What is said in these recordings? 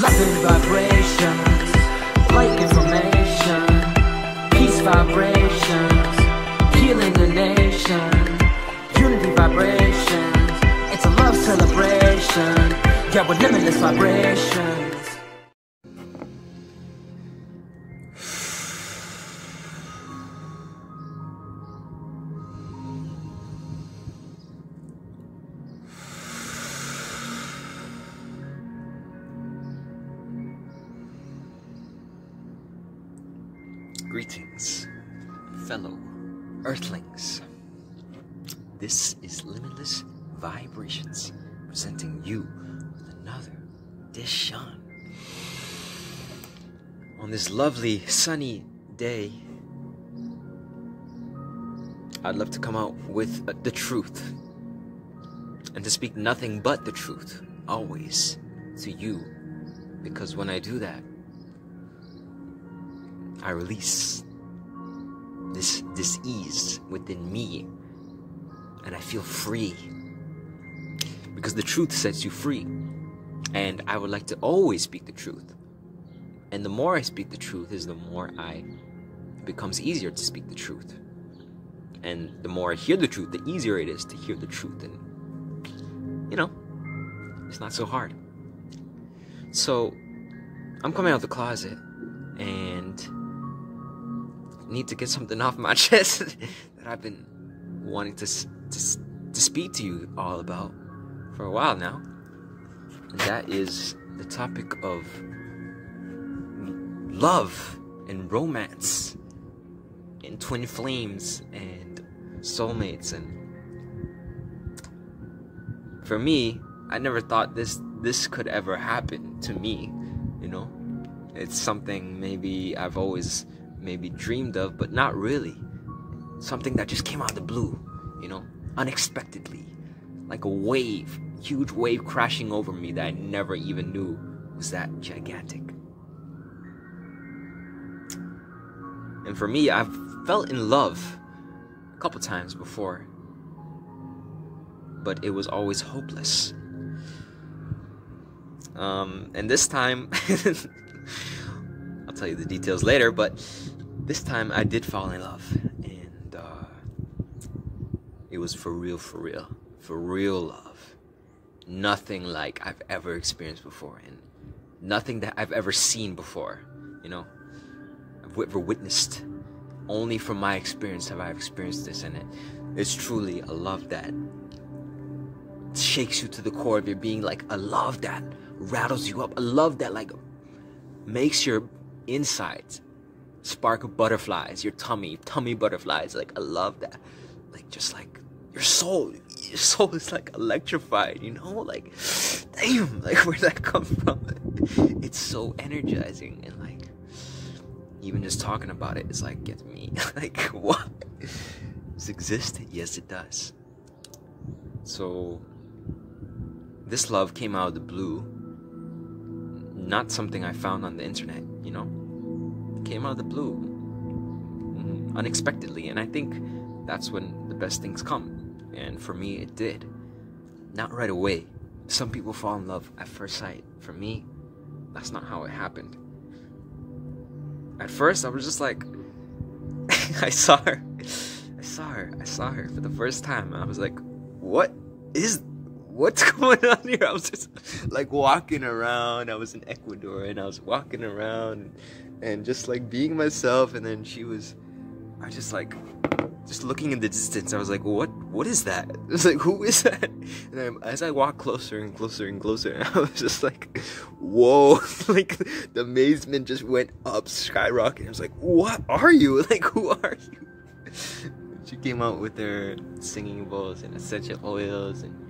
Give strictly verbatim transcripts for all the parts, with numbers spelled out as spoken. loving vibrations, light information, peace vibrations, healing the nation, unity vibrations. It's a love celebration, yeah, we're limitless vibrations. Greetings, fellow Earthlings. This is Limitless Vibrations, presenting you with another edition. On this lovely sunny day, I'd love to come out with uh, the truth, and to speak nothing but the truth, always, to you, because when I do that, I release this disease within me, and I feel free, because the truth sets you free. And I would like to always speak the truth, and the more I speak the truth is the more I it becomes easier to speak the truth, and the more I hear the truth, the easier it is to hear the truth. And you know, it's not so hard. So I'm coming out of the closet and need to get something off my chest that I've been wanting to, to to speak to you all about for a while now. And that is the topic of love and romance and twin flames and soulmates. And for me, I never thought this this could ever happen to me, you know. It's something maybe I've always maybe dreamed of, but not really. Something that just came out of the blue, you know, unexpectedly, like a wave, huge wave crashing over me that I never even knew was that gigantic. And for me, I've felt in love a couple times before, but it was always hopeless. Um, and this time, I'll tell you the details later, but this time I did fall in love, and uh, it was for real, for real, for real love. Nothing like I've ever experienced before, and nothing that I've ever seen before, you know, I've ever witnessed. Only from my experience have I experienced this, and it, it's truly a love that shakes you to the core of your being, like a love that rattles you up, a love that like makes your insides spark butterflies, your tummy, tummy butterflies. Like I love that, like just like your soul, your soul is like electrified, you know, like damn, like where'd that come from? It's so energizing, and like even just talking about it, it's like gets me like what? Does it exist? Yes, it does. So this love came out of the blue. Not something I found on the internet, you know, came out of the blue, mm, unexpectedly. And I think that's when the best things come, and for me it did. Not right away. Some people fall in love at first sight. For me, that's not how it happened. At first I was just like I saw her I saw her I saw her for the first time, and I was like, what is what's going on here? I was just like walking around. I was in Ecuador, and I was walking around and, and just like being myself. And then she was, I was just like, just looking in the distance. I was like, what, what is that? I was like, who is that? And then as I walked closer and closer and closer, I was just like, whoa, like the amazement just went up, skyrocketing. I was like, what are you? Like, who are you? She came out with her singing bowls and essential oils and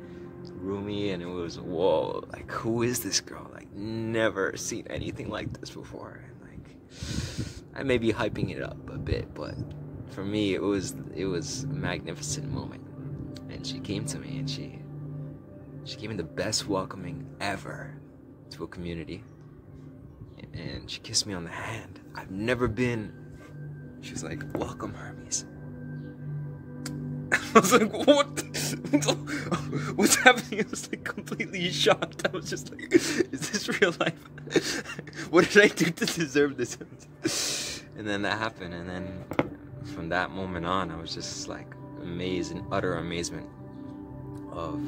Rumi, and it was, whoa, like who is this girl? Like never seen anything like this before. And like I may be hyping it up a bit, but for me it was it was a magnificent moment. And she came to me, and she she gave me the best welcoming ever to a community, and she kissed me on the hand. I've never been. She was like, welcome, Hermes. I was like, what? What's happening? I was like completely shocked. I was just like, is this real life? What did I do to deserve this? And then that happened, and then from that moment on, I was just like amazed, in utter amazement of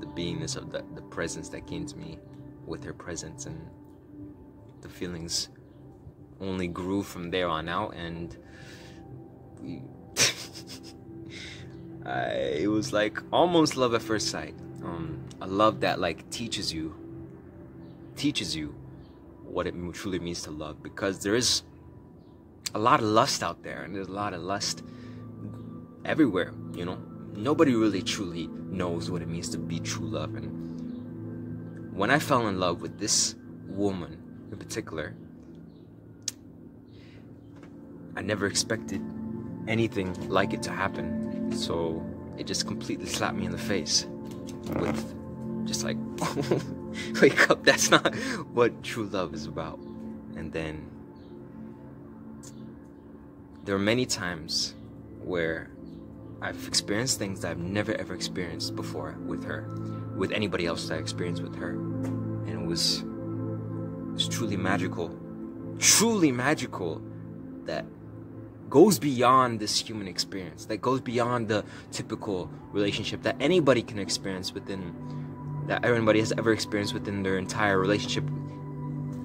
the beingness of the, the presence that came to me with her presence, and the feelings only grew from there on out, and we, I, it was like almost love at first sight. Um, a love that like teaches you, teaches you what it truly means to love, because there is a lot of lust out there, and there's a lot of lust everywhere, you know. Nobody really truly knows what it means to be true love. And when I fell in love with this woman in particular, I never expected anything like it to happen. So it just completely slapped me in the face with just like, wake up, that's not what true love is about. And then there are many times where I've experienced things that I've never ever experienced before with her, with anybody else that I experienced with her. And it was, it was truly magical, truly magical, that goes beyond this human experience, that goes beyond the typical relationship that anybody can experience within, that everybody has ever experienced within their entire relationship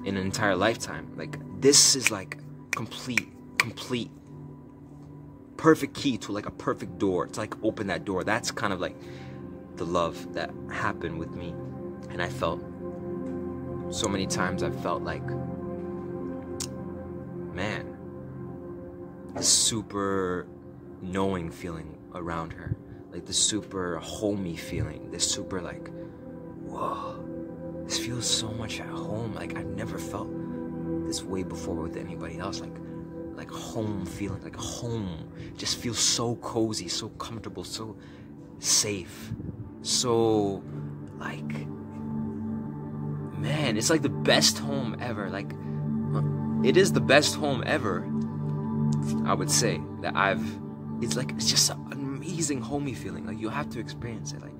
in an entire lifetime. Like, this is like complete, complete, perfect key to like a perfect door. It's like open that door. That's kind of like the love that happened with me. And I felt so many times, I felt like, man, the super knowing feeling around her, like the super homey feeling, this super like, whoa, this feels so much at home. Like, I've never felt this way before with anybody else. Like, like home feeling, like home, just feels so cozy, so comfortable, so safe, so like, man, it's like the best home ever. Like, it is the best home ever, I would say, that I've, it's like, it's just an amazing homey feeling. Like, you have to experience it. Like,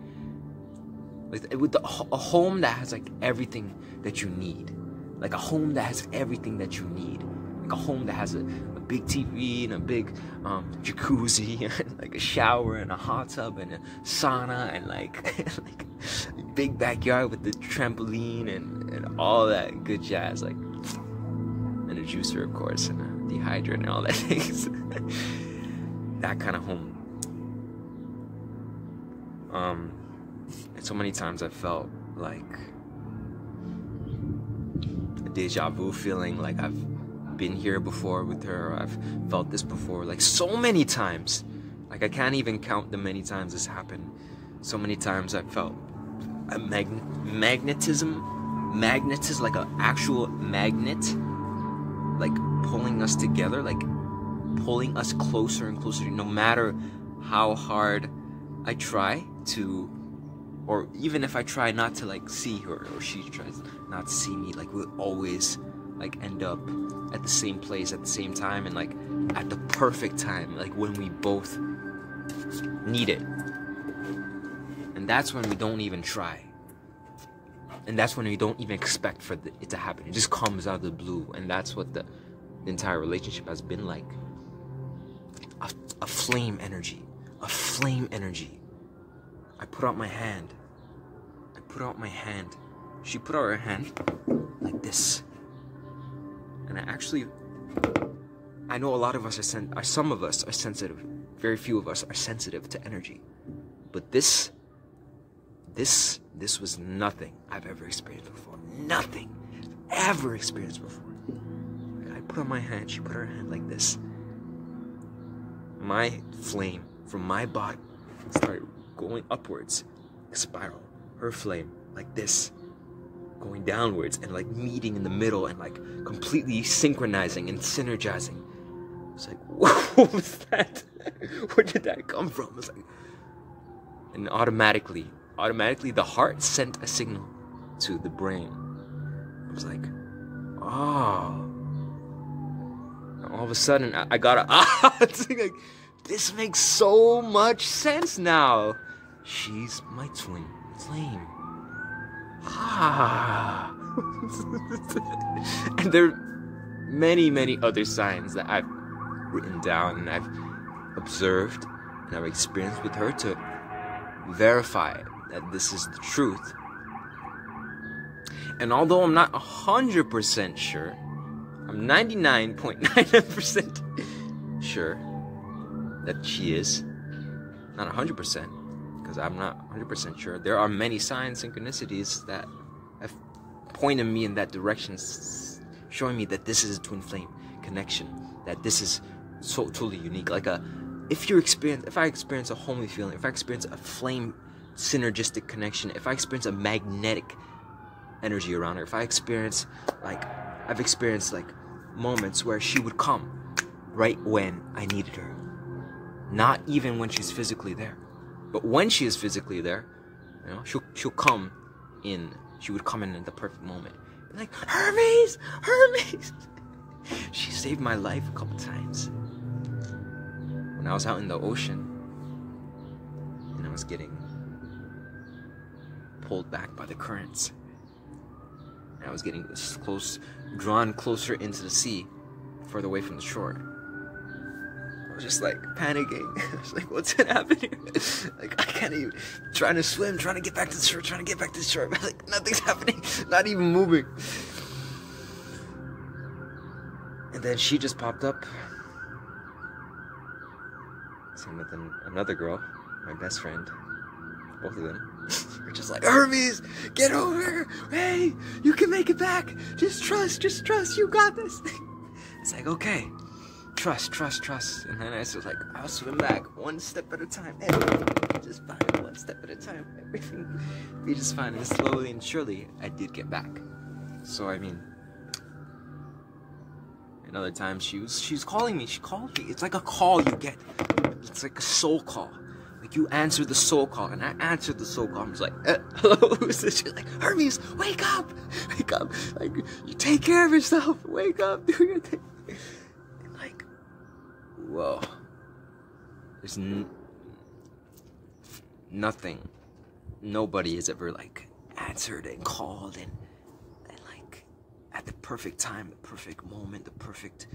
like with the, a home that has like everything that you need, like a home that has everything that you need, like a home that has a, a big T V and a big um, jacuzzi and like a shower and a hot tub and a sauna and like, like a big backyard with the trampoline and, and all that good jazz, like, and a juicer, of course, and a dehydrator and all that things. That kind of home. Um, and so many times I felt like a deja vu feeling, like I've been here before with her, I've felt this before, like so many times, like I can't even count the many times this happened. So many times I felt a mag magnetism magnetism like an actual magnet, like pulling us together, like pulling us closer and closer, no matter how hard I try to, or even if I try not to like see her, or she tries not to see me, like we'll always like end up at the same place at the same time, and like at the perfect time, like when we both need it. And that's when we don't even try, and that's when we don't even expect for it to happen. It just comes out of the blue. And that's what the, the entire relationship has been like, a, a flame energy, a flame energy. I put out my hand, I put out my hand, she put out her hand like this. And I actually, I know a lot of us are, sen are, some of us are sensitive. Very few of us are sensitive to energy. But this, this, this was nothing I've ever experienced before. Nothing I've ever experienced before. I put on my hand, she put her hand like this. My flame from my body started going upwards, spiral. Her flame like this, going downwards, and like meeting in the middle, and like completely synchronizing and synergizing. It's like, what was that? Where did that come from? It's like, and automatically, automatically the heart sent a signal to the brain. I was like, oh. And all of a sudden, I, I got a ah. It's like, This makes so much sense now. She's my twin flame. Ah. And there are many, many other signs that I've written down and I've observed and I've experienced with her to verify that this is the truth. And although I'm not one hundred percent sure, I'm ninety-nine point nine percent sure that she is. Not one hundred percent, because I'm not one hundred percent sure. There are many signs, synchronicities that have pointed me in that direction, showing me that this is a twin flame connection, that this is so totally unique. Like a, if you experience, if I experience a homely feeling, if I experience a flame synergistic connection, if I experience a magnetic energy around her, if I experience, like, I've experienced, like, moments where she would come right when I needed her. Not even when she's physically there. But when she is physically there, you know, she'll, she'll come in. She would come in at the perfect moment. Like, Hermes! Hermes! She saved my life a couple times. When I was out in the ocean, and I was getting pulled back by the currents. I was getting close, drawn closer into the sea, further away from the shore. I was just like panicking. I was like, "What's gonna happen here?" Like, I can't even. Trying to swim, trying to get back to the shore, trying to get back to the shore. But, like, nothing's happening. Not even moving. And then she just popped up. Same with an, another girl, my best friend. Both of them. We're just like, Hermes, get over here. Hey, you can make it back. Just trust, just trust. You got this. It's like, okay. Trust, trust, trust. And then I was like, I'll swim back one step at a time. Everything just fine, one step at a time. Everything be just fine. And slowly and surely, I did get back. So, I mean, another time she was, she was calling me. She called me. It's like a call you get. It's like a soul call. Like, you answer the soul call, and I answered the soul call. I was like, eh, hello, who's this? She's like, Hermes, wake up! Wake up! Like, you take care of yourself! Wake up! Do your thing! And, like, whoa. There's n nothing. Nobody has ever, like, answered and called and, and, like, at the perfect time, the perfect moment, the perfect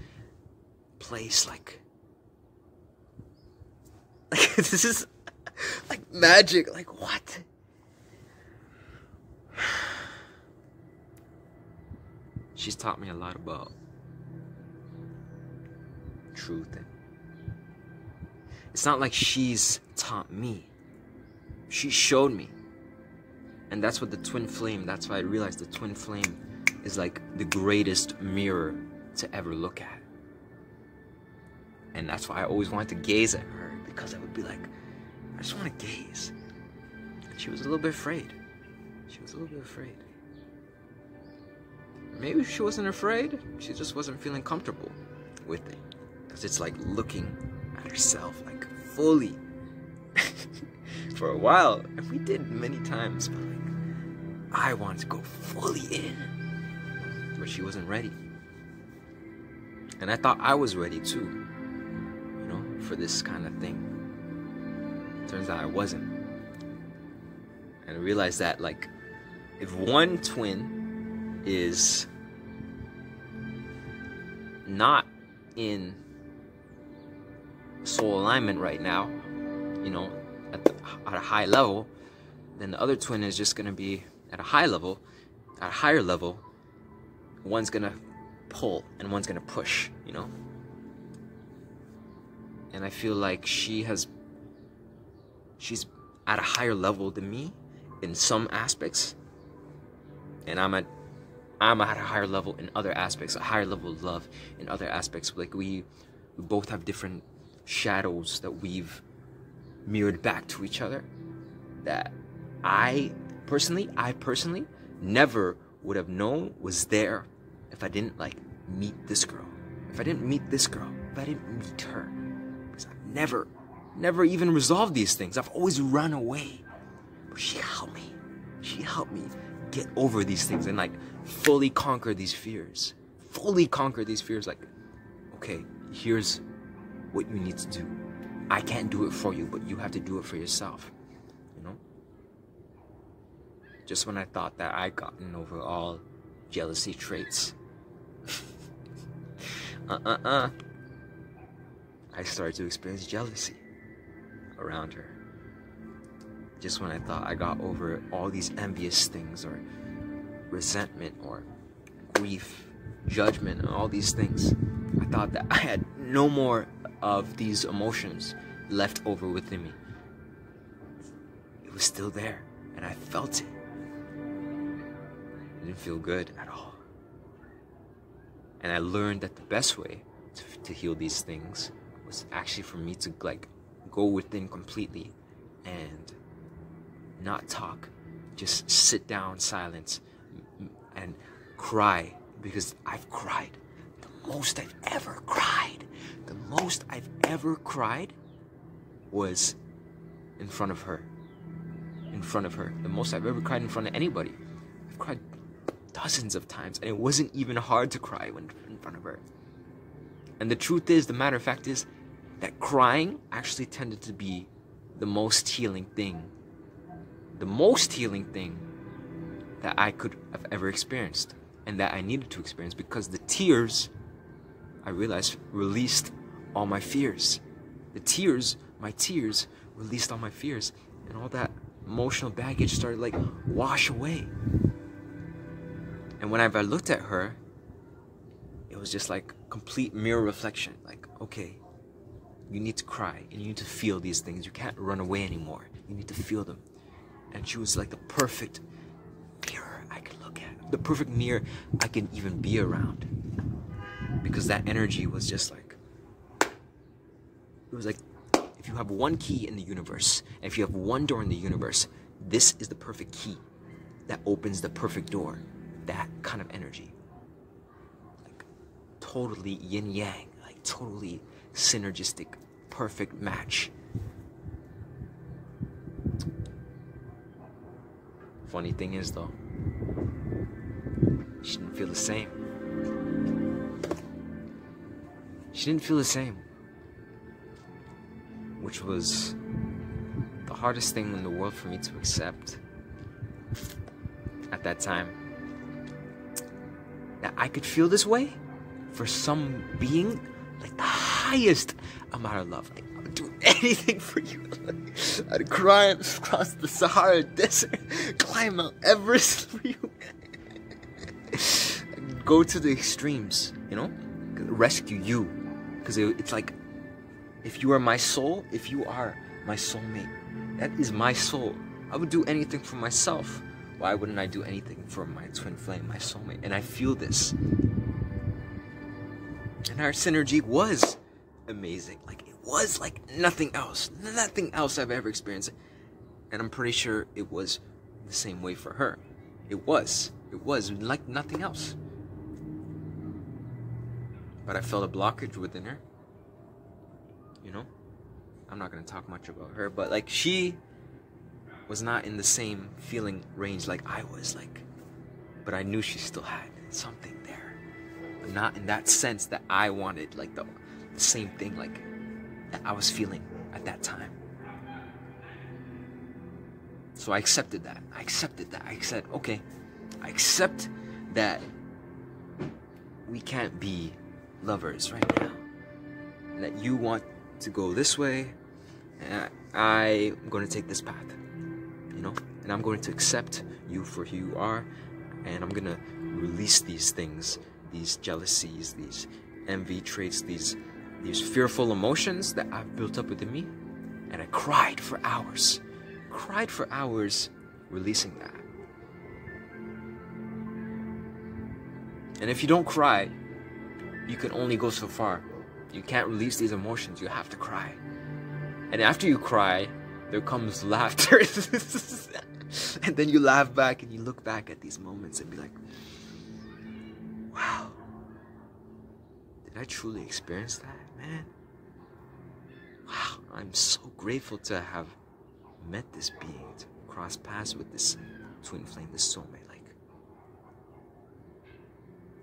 place, like... Like, this is, like, magic. Like, what? She's taught me a lot about truth. It's not like she's taught me. She showed me. And that's what the twin flame, that's why I realized the twin flame is, like, the greatest mirror to ever look at. And that's why I always wanted to gaze at her. Because I would be like, I just want to gaze. And she was a little bit afraid. She was a little bit afraid. Maybe she wasn't afraid. She just wasn't feeling comfortable with it. Because it's like looking at herself, like, fully. For a while. And we did many times. But, like, I wanted to go fully in. But she wasn't ready. And I thought I was ready too. For this kind of thing. Turns out I wasn't. And I realized that, like, if one twin is not in soul alignment right now, you know, at, the, at a high level, then the other twin is just going to be at a high level, at a higher level. One's going to pull and one's going to push, you know. And I feel like she has, she's at a higher level than me in some aspects. And I'm at, I'm at a higher level in other aspects, a higher level of love in other aspects. Like, we, we both have different shadows that we've mirrored back to each other. That I personally, I personally never would have known was there if I didn't, like, meet this girl. If I didn't meet this girl, if I didn't meet her. Never, never even resolved these things. I've always run away. But she helped me. She helped me get over these things and, like, fully conquer these fears. Fully conquer these fears. Like, okay, here's what you need to do. I can't do it for you, but you have to do it for yourself, you know? Just when I thought that I'd gotten over all jealousy traits, uh-uh-uh, I started to experience jealousy around her. Just when I thought I got over all these envious things, or resentment, or grief, judgment, and all these things, I thought that I had no more of these emotions left over within me. It was still there, and I felt it. It didn't feel good at all. And I learned that the best way to, to heal these things was actually for me to like go within completely and not talk, just sit down, silence, and cry, because I've cried. The most I've ever cried, the most I've ever cried was in front of her, in front of her. The most I've ever cried in front of anybody. I've cried dozens of times, and it wasn't even hard to cry when in front of her. And the truth is, the matter of fact is, that crying actually tended to be the most healing thing, the most healing thing that I could have ever experienced, and that I needed to experience, because the tears, I realized, released all my fears. The tears, my tears, released all my fears, and all that emotional baggage started like wash away. And whenever I looked at her, it was just like complete mirror reflection. Like, okay, you need to cry, and you need to feel these things. You can't run away anymore. You need to feel them. And she was like the perfect mirror I could look at, the perfect mirror I could even be around. Because that energy was just like, it was like, if you have one key in the universe, and if you have one door in the universe, this is the perfect key that opens the perfect door. That kind of energy. Like, totally yin-yang, like totally synergistic, perfect match. Funny thing is though, she didn't feel the same. She didn't feel the same, which was the hardest thing in the world for me to accept at that time. That I could feel this way for some being, like the highest amount of love. Like, I would do anything for you. I'd cry across the Sahara Desert, climb Mount Everest for you. I'd go to the extremes, you know, rescue you. Because it, it's like, if you are my soul, if you are my soulmate, that is my soul. I would do anything for myself. Why wouldn't I do anything for my twin flame, my soulmate? And I feel this. And our synergy was amazing. Like, it was like nothing else. Nothing else I've ever experienced. And I'm pretty sure it was the same way for her. It was. It was like nothing else. But I felt a blockage within her. You know? I'm not going to talk much about her, but like she was not in the same feeling range like I was, like, but I knew she still had something there, but not in that sense that I wanted, like the, the same thing like that I was feeling at that time. So I accepted that, I accepted that, I said, okay, I accept that we can't be lovers right now, and that you want to go this way, and I, I'm gonna take this path. You know, and I'm going to accept you for who you are, and I'm going to release these things, these jealousies, these envy traits, these these fearful emotions that I've built up within me. And I cried for hours, cried for hours, releasing that. And if you don't cry, you can only go so far. You can't release these emotions, you have to cry. And after you cry, there comes laughter, and then you laugh back and you look back at these moments and be like, wow, did I truly experience that, man? Wow, I'm so grateful to have met this being, to cross paths with this twin flame, this soulmate, like.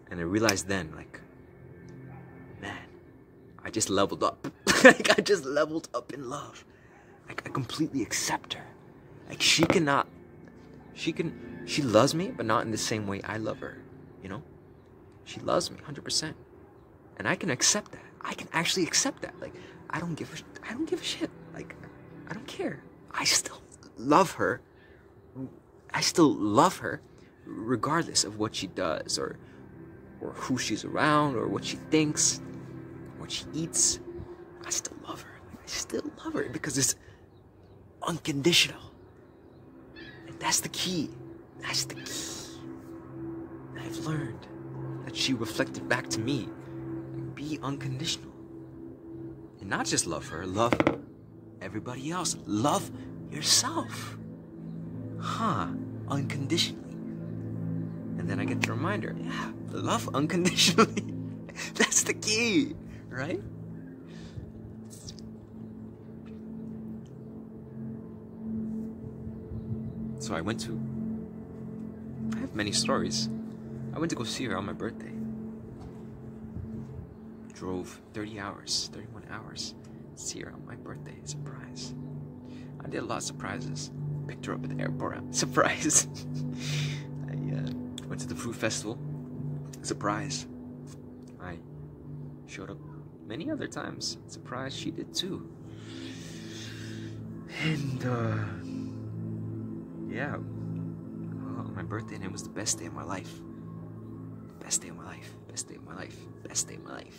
And I realized then, like, man, I I just leveled up. Like, I just leveled up in love. Like, I completely accept her. Like, she cannot, she can, she loves me, but not in the same way I love her, you know? She loves me one hundred percent. And I can accept that. I can actually accept that. Like, I don't give a, I don't give a shit. Like, I don't care. I still love her. I still love her regardless of what she does or or who she's around or what she thinks, what she eats. I still love her. I still love her because it's unconditional. And that's the key. That's the key. I've learned that she reflected back to me. Be unconditional. And not just love her, love everybody else. Love yourself. Huh. Unconditionally. And then I get the reminder, yeah, love unconditionally. That's the key, right? So I went to, I have many stories. I went to go see her on my birthday. Drove thirty hours, thirty-one hours, see her on my birthday, surprise. I did a lot of surprises. Picked her up at the airport, surprise. I uh, went to the fruit festival, surprise. I showed up many other times, surprise, she did too. And uh, yeah, well, my birthday, and it was the best day of my life. Best day of my life, best day of my life, best day of my life.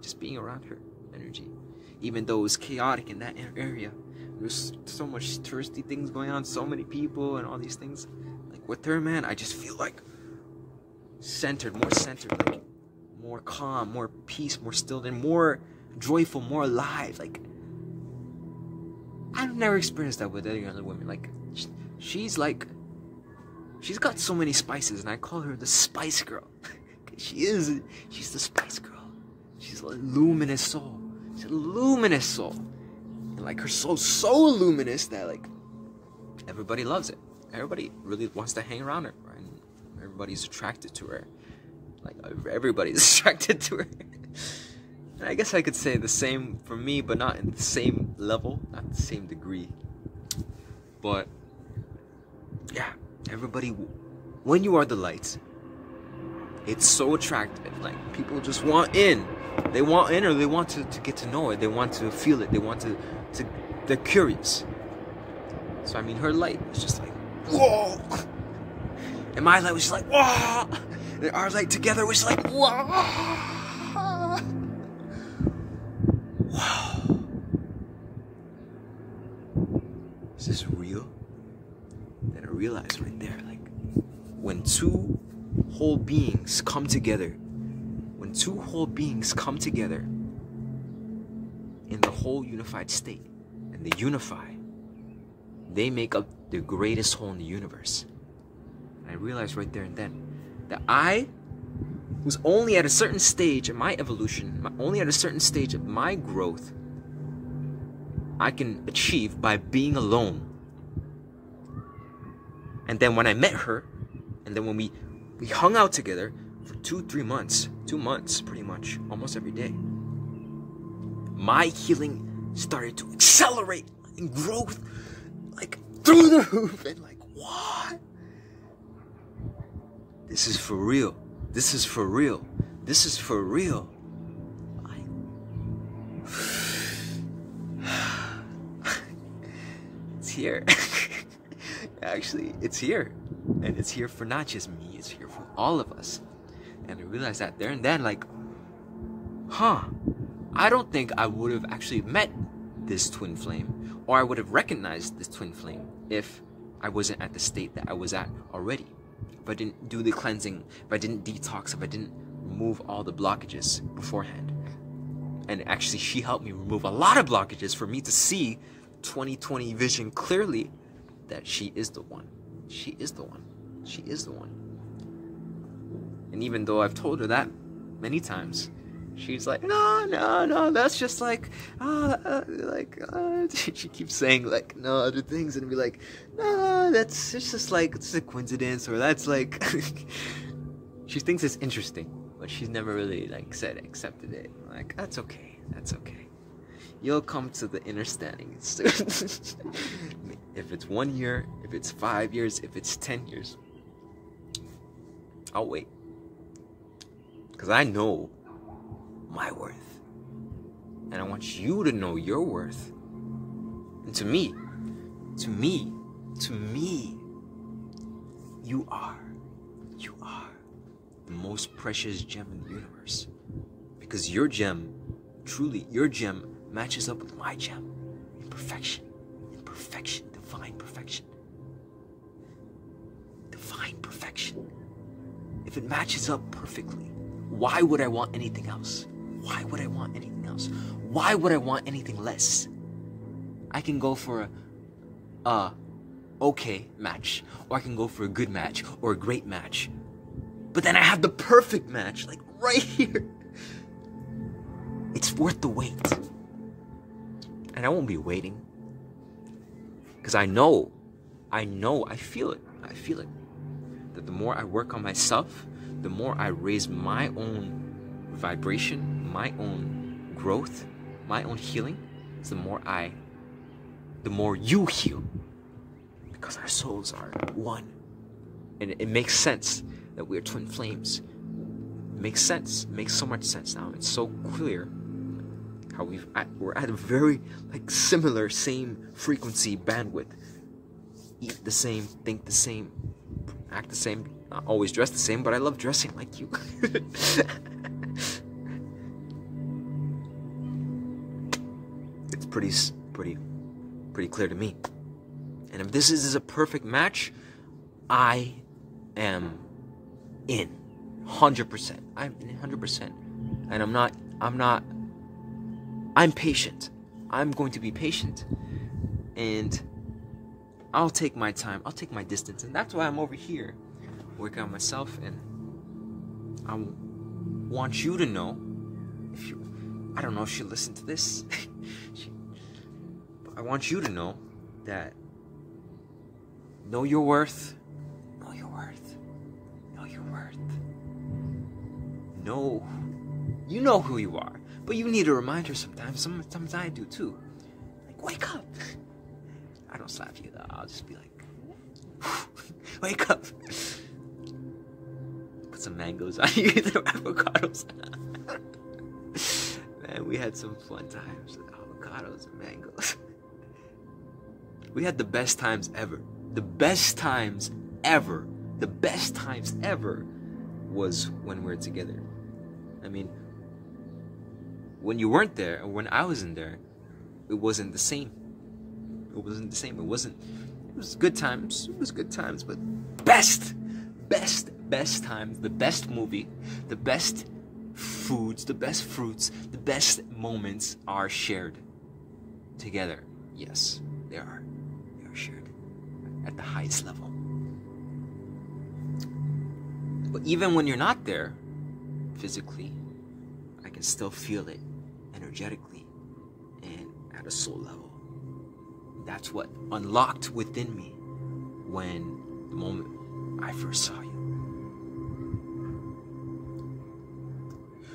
Just being around her energy, even though it was chaotic in that area. There's so much touristy things going on, so many people and all these things. Like with her, man, I just feel like centered, more centered, like more calm, more peace, more stilled, and more joyful, more alive. Like I've never experienced that with any other woman. Like she's like, she's got so many spices, and I call her the Spice Girl. She is, she's the Spice Girl. She's a luminous soul. She's a luminous soul. And like her soul's so luminous that like everybody loves it. Everybody really wants to hang around her. Right? And everybody's attracted to her. Like everybody's attracted to her. And I guess I could say the same for me, but not in the same level, not the same degree. But yeah, everybody, when you are the light, it's so attractive. Like people just want in. They want in, or they want to, to get to know it. They want to feel it. They want to, to, they're curious. So I mean, her light was just like, whoa. And my light was just like, whoa. And our light together was like, whoa. Wow. Is this real? Then I realized right there, like, when two whole beings come together, two whole beings come together in the whole unified state, and they unify, they make up the greatest whole in the universe. And I realized right there and then that I was only at a certain stage in my evolution, my, only at a certain stage of my growth I can achieve by being alone. And then when I met her, and then when we, we hung out together for two, three months, two months pretty much, almost every day, my healing started to accelerate and growth like through the roof. And like, what? This is for real. This is for real. This is for real. I... It's here. Actually, it's here. And it's here for not just me, it's here for all of us. And I realized that there and then, like, huh, I don't think I would have actually met this twin flame, or I would have recognized this twin flame, if I wasn't at the state that I was at already. If I didn't do the cleansing, if I didn't detox, if I didn't remove all the blockages beforehand. And actually, she helped me remove a lot of blockages for me to see twenty twenty vision clearly, that she is the one. She is the one. She is the one. And even though I've told her that many times, she's like, no, no, no, that's just like, ah, uh, like, uh, she keeps saying like, no, other things, and be like, no, that's, it's just like, it's a coincidence, or that's like, she thinks it's interesting, but she's never really like said, accepted it. I'm like, that's okay, That's okay. You'll come to the inner standing soon. If it's one year, if it's five years, if it's ten years, I'll wait. Because I know my worth. And I want you to know your worth. And to me, to me, to me, you are, you are the most precious gem in the universe. Because your gem, truly, your gem matches up with my gem in perfection, in perfection, divine perfection, divine perfection. If it matches up perfectly, why would I want anything else? Why would I want anything else? Why would I want anything less? I can go for a, a okay match, or I can go for a good match, or a great match. But then I have the perfect match, like right here. It's worth the wait. And I won't be waiting. Because I know, I know, I feel it, I feel it. That the more I work on myself, the more I raise my own vibration, my own growth, my own healing, the more I, the more you heal. Because our souls are one. And it makes sense that we are twin flames. Makes sense. Makes so much sense now. It's so clear how we've at, we're at a very like similar, same frequency bandwidth. Eat the same, think the same, act the same. Not always dress the same, but I love dressing like you. It's pretty, pretty, pretty clear to me. And if this is, is a perfect match, I am in. one hundred percent. I'm in one hundred percent. And I'm not, I'm not, I'm patient. I'm going to be patient. And I'll take my time. I'll take my distance. And that's why I'm over here working on myself. And I want you to know, if you, I don't know if she'll listen to this. I want you to know that know your worth. Know your worth. Know your worth. Know, you know who you are, but you need a reminder sometimes. Sometimes I do too. Like, wake up. I don't slap you though. I'll just be like, wake up. Put some mangoes on you, the avocados. Man, we had some fun times with avocados and mangoes. We had the best times ever. The best times ever. The best times ever was when we were together. I mean, when you weren't there, or when I wasn't there, it wasn't the same. It wasn't the same. It wasn't, it was good times. It was good times, but best, best, best times, the best movie, the best foods, the best fruits, the best moments are shared together. Yes, they are. They are shared at the highest level. But even when you're not there, physically, I can still feel it energetically and at a soul level. That's what unlocked within me when the moment I first saw you.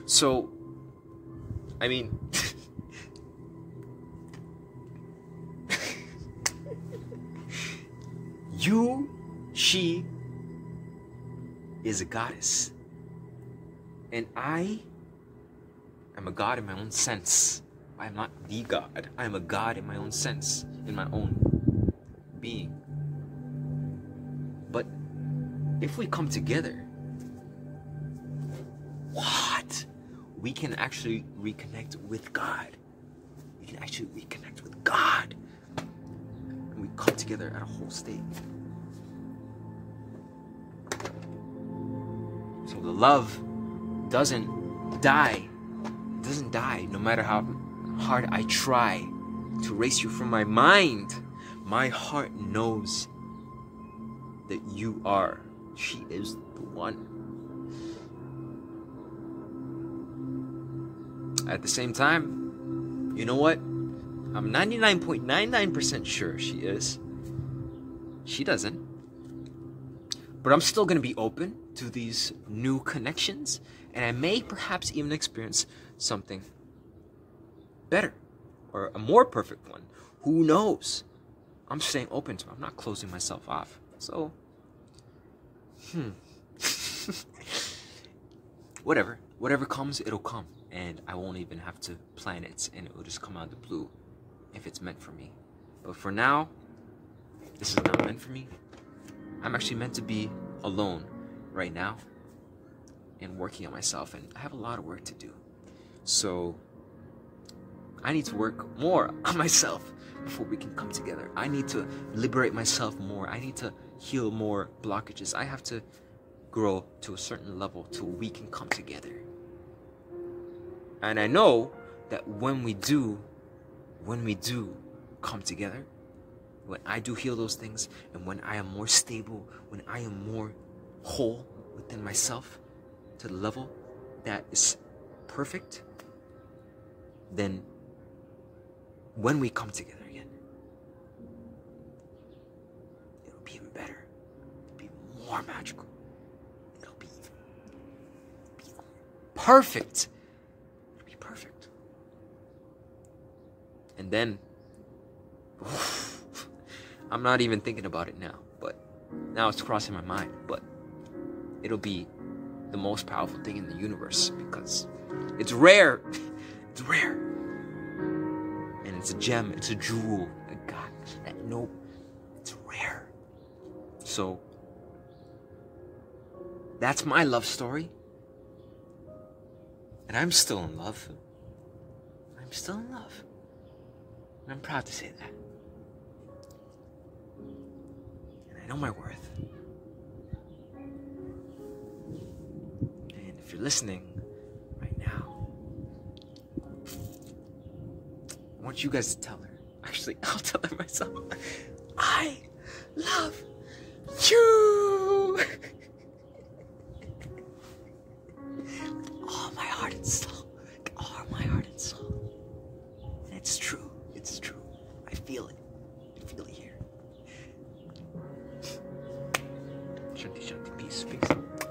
So, I mean, you, she, is a goddess, and I am a god in my own sense. I'm not the god. I'm a god in my own sense, in my own being. But if we come together, what? We can actually reconnect with God. We can actually reconnect with God. And we come together at a whole state. So the love doesn't die, it doesn't die no matter how hard I try to erase you from my mind. My heart knows that you are, she is the one. At the same time, you know what? I'm ninety-nine point nine nine percent sure she is. She doesn't. But I'm still going to be open to these new connections, and I may perhaps even experience something better or a more perfect one. Who knows? I'm staying open to it. I'm not closing myself off. So, hmm. Whatever. Whatever comes, it'll come. And I won't even have to plan it. And it will just come out of the blue if it's meant for me. But for now, this is not meant for me. I'm actually meant to be alone right now and working on myself. And I have a lot of work to do. So I need to work more on myself before we can come together. I need to liberate myself more. I need to heal more blockages. I have to grow to a certain level till we can come together. And I know that when we do, when we do come together, when I do heal those things, and when I am more stable, when I am more whole within myself to the level that is perfect, then when we come together again, it'll be even better. It'll be more magical. It'll be, it'll be perfect. It'll be perfect. And then, oof, I'm not even thinking about it now, but now it's crossing my mind, but it'll be the most powerful thing in the universe because it's rare. It's rare. And it's a gem. It's a jewel. A god. That nope. It's rare. So that's my love story. And I'm still in love. I'm still in love. And I'm proud to say that. And I know my worth. And if you're listening, I want you guys to tell her. Actually, I'll tell her myself. I love you. All my heart and soul. All my heart and soul. And it's true. It's true. I feel it. I feel it here. Shanti, shanti, peace, peace.